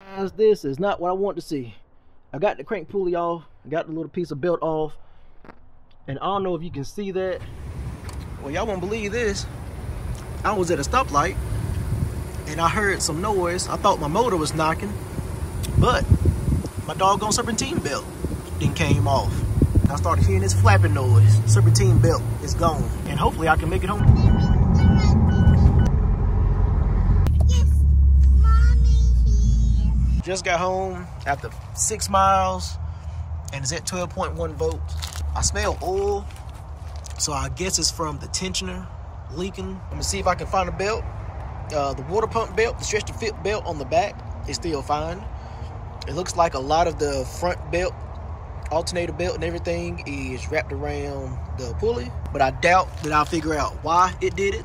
Guys, this is not what I want to see. I got the crank pulley off, I got the little piece of belt off, and I don't know if you can see that. Well, y'all won't believe this. I was at a stoplight and I heard some noise. I thought my motor was knocking, but my doggone serpentine belt then came off. I started hearing this flapping noise. Serpentine belt is gone, and hopefully I can make it home. Yes, Mommy here. Just got home after 6 miles, and it's at 12.1 volts. I smell oil, so I guess it's from the tensioner leaking. I'm gonna see if I can find a belt. The water pump belt, the stretch to fit belt on the back is still fine. It looks like a lot of the front belt, alternator belt and everything is wrapped around the pulley, but I doubt that I'll figure out why it did it,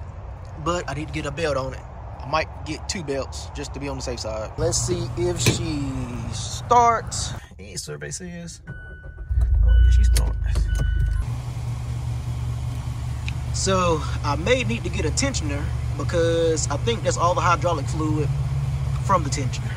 but I need to get a belt on it. I might get 2 belts just to be on the safe side. Let's see if she starts. Any survey says, oh yeah, she starts. So I may need to get a tensioner because I think that's all the hydraulic fluid from the tensioner.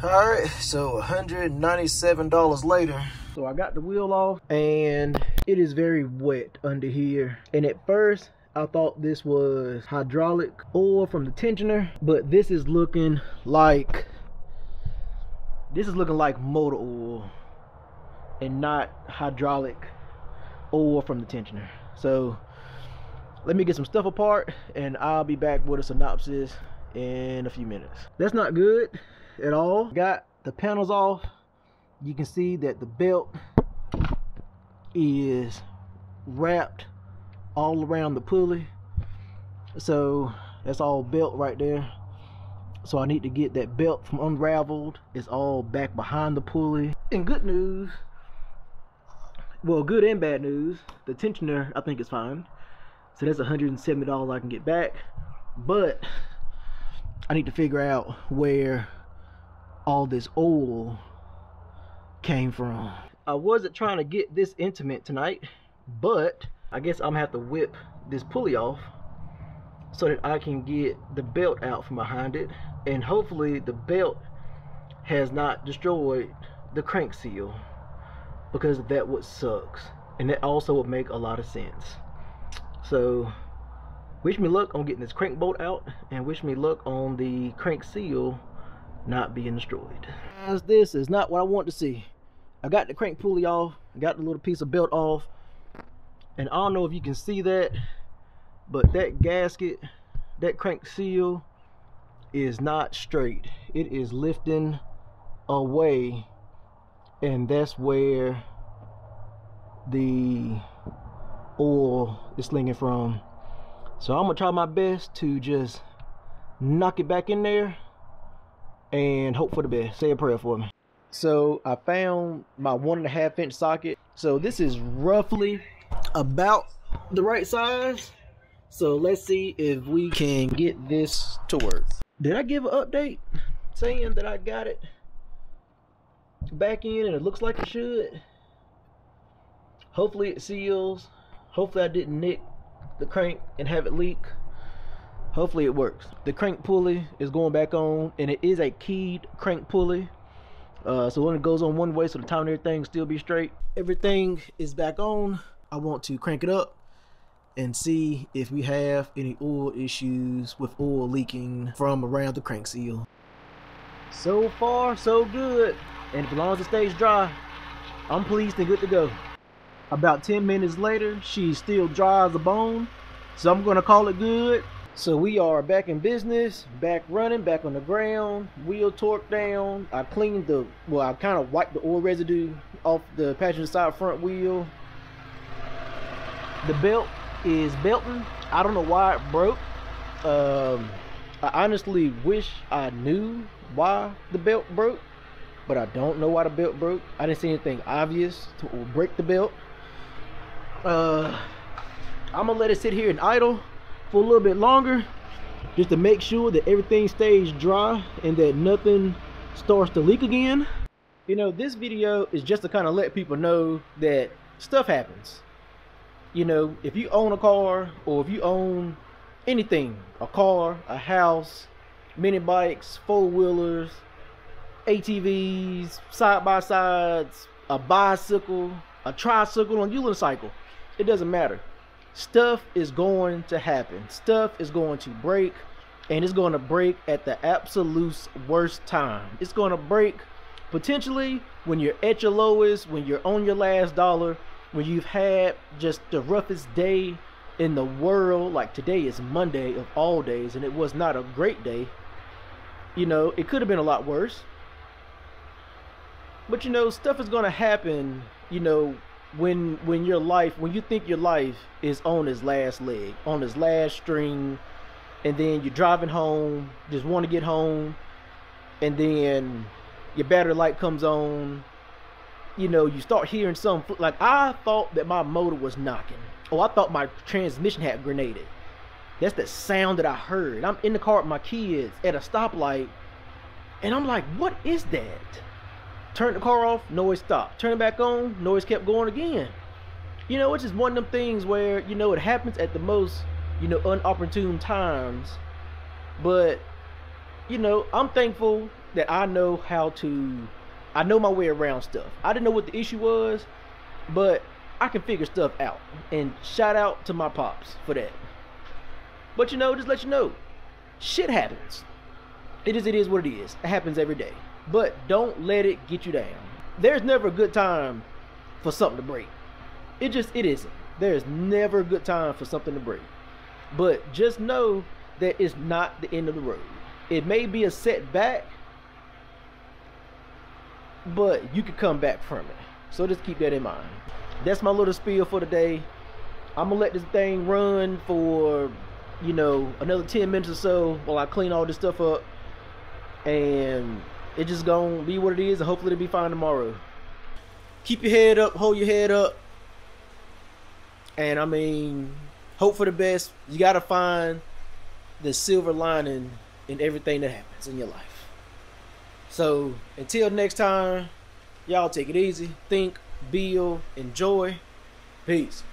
All right, so $197 later. So I got the wheel off and it is very wet under here. And at first I thought this was hydraulic oil from the tensioner, but this is looking like motor oil and not hydraulic oil from the tensioner. So let me get some stuff apart and I'll be back with a synopsis in a few minutes. That's not good at all. Got the panels off. You can see that the belt is wrapped all around the pulley, so that's all belt right there. So I need to get that belt from unraveled. It's all back behind the pulley. And good news, well, good and bad news, the tensioner I think is fine, so that's $170 I can get back, but I need to figure out where all this oil came from. I wasn't trying to get this intimate tonight, but I guess I'm gonna have to whip this pulley off so that I can get the belt out from behind it, and hopefully the belt has not destroyed the crank seal, because that would suck, and that also would make a lot of sense. So wish me luck on getting this crank bolt out, and wish me luck on the crank seal not being destroyed. Guys, this is not what I want to see. I got the crank pulley off, I got the little piece of belt off, and I don't know if you can see that, but that gasket, that crank seal is not straight. It is lifting away, and that's where the oil is slinging from. So I'm gonna try my best to just knock it back in there and hope for the best. Say a prayer for me. So I found my 1.5 inch socket. So this is roughly about the right size. So let's see if we can get this to work. Did I give an update saying that I got it back in and it looks like it should? Hopefully it seals. Hopefully I didn't nick the crank and have it leak. Hopefully it works. The crank pulley is going back on, and it is a keyed crank pulley, so when it goes on one way, so the time and everything still be straight. Everything is back on. I want to crank it up and see if we have any oil issues with oil leaking from around the crank seal. So far so good, and as long as it stays dry, I'm pleased and good to go. About 10 minutes later, she's still dry as a bone, so I'm gonna call it good. So we are back in business, back running, back on the ground, wheel torque down. I cleaned the, well, I kind of wiped the oil residue off the passenger side front wheel. The belt is belting. I don't know why it broke. I honestly wish I knew why the belt broke, but I don't know why the belt broke. I didn't see anything obvious to break the belt. I'm gonna let it sit here and idle for a little bit longer, just to make sure that everything stays dry and that nothing starts to leak again. You know, this video is just to kind of let people know that stuff happens. You know, if you own a car, or if you own anything, a car, a house, mini bikes, four-wheelers, ATVs, side-by-sides, a bicycle, a tricycle, a unicycle. It doesn't matter. Stuff is going to happen. Stuff is going to break, and it's going to break at the absolute worst time. It's going to break potentially when you're at your lowest, when you're on your last dollar, when you've had just the roughest day in the world. Like today is Monday of all days, and it was not a great day. You know, it could have been a lot worse. But you know, stuff is going to happen, you know, when your life, when you think your life is on its last leg, on its last string, and then you're driving home, just want to get home, and then your battery light comes on. You know, you start hearing something like, I thought that my motor was knocking. Oh, I thought my transmission had grenaded. That's the sound that I heard. I'm in the car with my kids at a stoplight, and I'm like, what is that? Turn the car off, noise stopped. Turn it back on, noise kept going again. You know, it's just one of them things where, you know, it happens at the most, you know, unopportune times. But, you know, I'm thankful that I know how to, I know my way around stuff. I didn't know what the issue was, but I can figure stuff out. And shout out to my pops for that. But you know, just let you know, shit happens. It is what it is. It happens every day. But don't let it get you down. There's never a good time for something to break. It isn't. There's never a good time for something to break. But just know that it's not the end of the road. It may be a setback, but you can come back from it. So just keep that in mind. That's my little spiel for today. I'm gonna let this thing run for, you know, another 10 minutes or so while I clean all this stuff up, and it's just gonna be what it is, and hopefully it'll be fine tomorrow. Keep your head up, hold your head up, and I mean, hope for the best. You gotta find the silver lining in everything that happens in your life. So until next time, y'all take it easy, think, build, enjoy, peace.